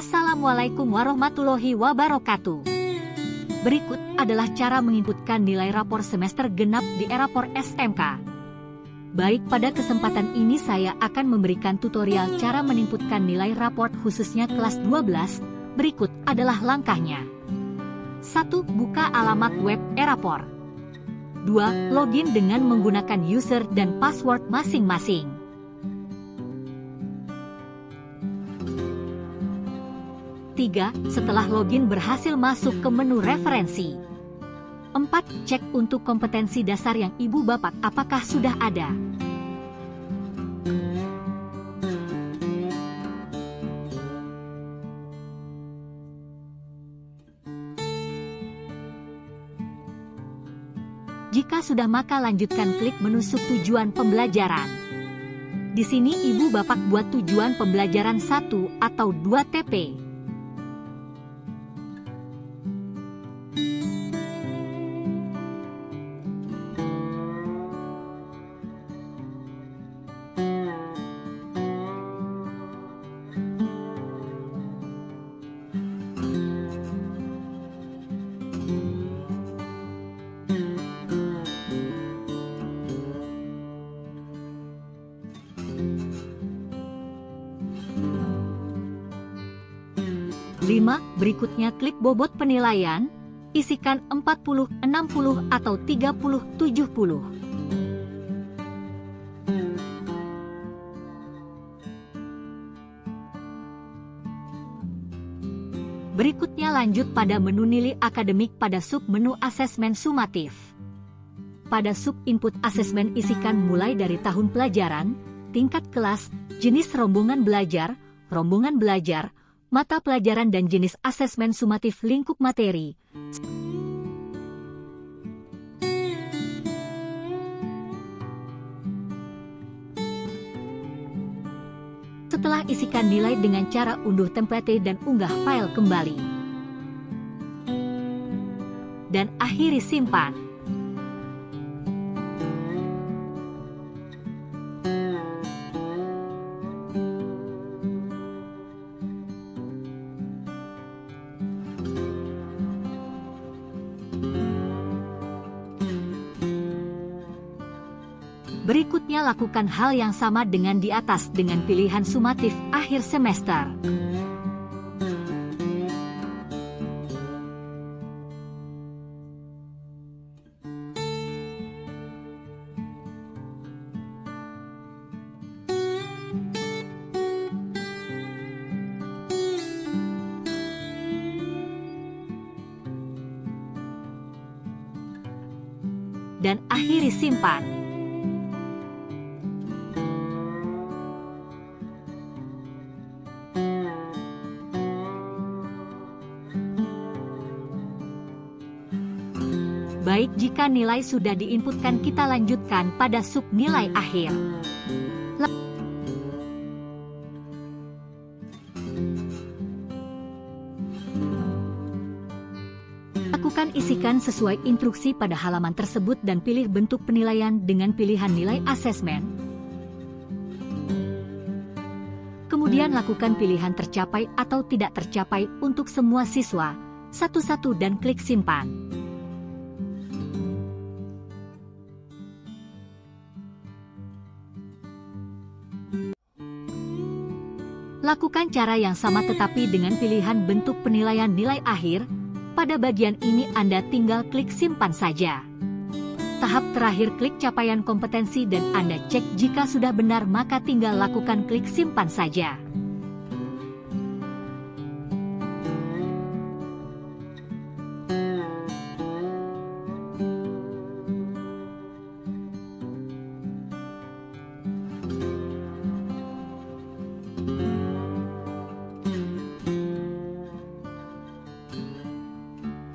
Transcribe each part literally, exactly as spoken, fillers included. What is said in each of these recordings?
Assalamualaikum warahmatullahi wabarakatuh. Berikut adalah cara menginputkan nilai rapor semester genap di e-rapor S M K. Baik, pada kesempatan ini saya akan memberikan tutorial cara menginputkan nilai rapor khususnya kelas dua belas. Berikut adalah langkahnya. satu. Buka alamat web e-rapor. dua. Login dengan menggunakan user dan password masing-masing. tiga. Setelah login berhasil masuk ke menu referensi. empat. Cek untuk kompetensi dasar yang ibu bapak apakah sudah ada. Jika sudah, maka lanjutkan klik menu subtujuan pembelajaran. Di sini ibu bapak buat tujuan pembelajaran satu atau dua T P. lima. Berikutnya klik bobot penilaian, isikan empat puluh, enam puluh, atau tiga puluh, tujuh puluh. Berikutnya lanjut pada menu nilai akademik pada sub menu asesmen sumatif. Pada sub input asesmen isikan mulai dari tahun pelajaran, tingkat kelas, jenis rombongan belajar, rombongan belajar, mata pelajaran dan jenis asesmen sumatif lingkup materi. Setelah isikan nilai dengan cara unduh template dan unggah file kembali. Dan akhiri simpan. Berikutnya lakukan hal yang sama dengan di atas dengan pilihan sumatif akhir semester. Dan akhiri simpan. Baik, jika nilai sudah diinputkan, kita lanjutkan pada sub nilai akhir. Lakukan isikan sesuai instruksi pada halaman tersebut dan pilih bentuk penilaian dengan pilihan nilai asesmen. Kemudian lakukan pilihan tercapai atau tidak tercapai untuk semua siswa, satu-satu dan klik simpan. Lakukan cara yang sama tetapi dengan pilihan bentuk penilaian nilai akhir. Pada bagian ini Anda tinggal klik simpan saja. Tahap terakhir klik capaian kompetensi dan Anda cek jika sudah benar, maka tinggal lakukan klik simpan saja.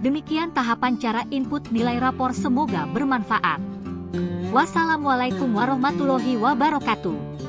Demikian tahapan cara input nilai rapor, semoga bermanfaat. Wassalamualaikum warahmatullahi wabarakatuh.